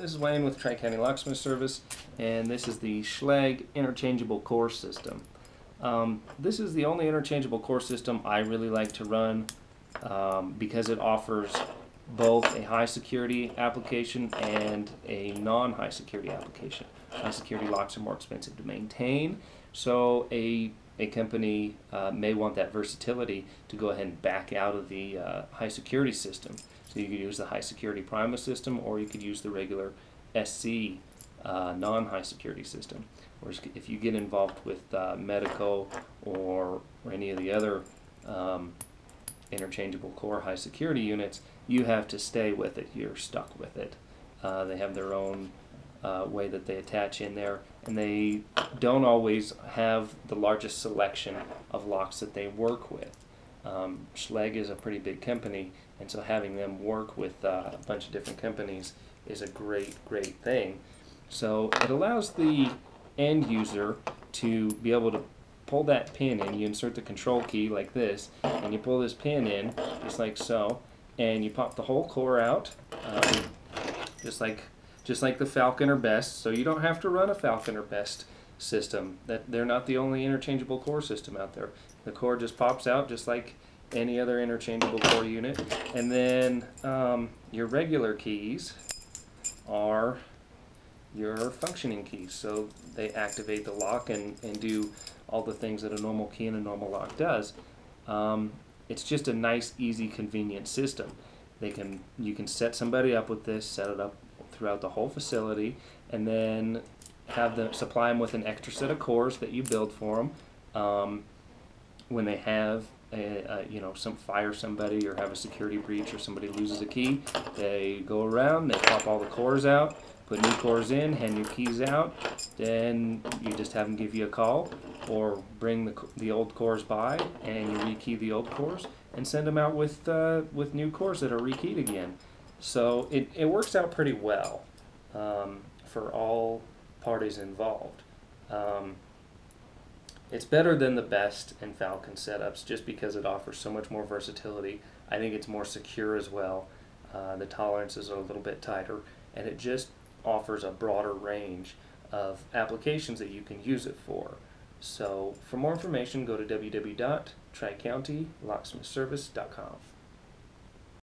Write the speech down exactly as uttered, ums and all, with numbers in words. This is Wayne with Tri County Locksmith Service, and this is the Schlage Interchangeable Core System. Um, this is the only interchangeable core system I really like to run um, because it offers both a high security application and a non-high security application. High security locks are more expensive to maintain, so a A company uh, may want that versatility to go ahead and back out of the uh, high security system. So you could use the high security Primus system, or you could use the regular S C uh, non-high security system. Or if you get involved with uh, Medeco or, or any of the other um, interchangeable core high security units, you have to stay with it. You're stuck with it. Uh, they have their own Uh, way that they attach in there, and they don't always have the largest selection of locks that they work with. Um, Schlage is a pretty big company, and so having them work with uh, a bunch of different companies is a great, great thing. So it allows the end user to be able to pull that pin in. You insert the control key like this, and you pull this pin in just like so, and you pop the whole core out um, just like just like the Falcon or Best, so you don't have to run a Falcon or Best system. That they're not the only interchangeable core system out there. The core just pops out just like any other interchangeable core unit, and then um, your regular keys are your functioning keys, so they activate the lock and, and do all the things that a normal key and a normal lock does. Um, it's just a nice, easy, convenient system. They can you can set somebody up with this, set it up throughout the whole facility, and then have them supply them with an extra set of cores that you build for them um, when they have a, a, you know some fire somebody or have a security breach or somebody loses a key. They go around, they pop all the cores out, put new cores in, hand your keys out. Then you just have them give you a call or bring the the old cores by, and you rekey the old cores and send them out with uh, with new cores that are rekeyed again. So it, it works out pretty well um, for all parties involved. Um, it's better than the Best and Falcon setups just because it offers so much more versatility. I think it's more secure as well. Uh, the tolerances are a little bit tighter, and it just offers a broader range of applications that you can use it for. So for more information, go to w w w dot tri county locksmith service dot com.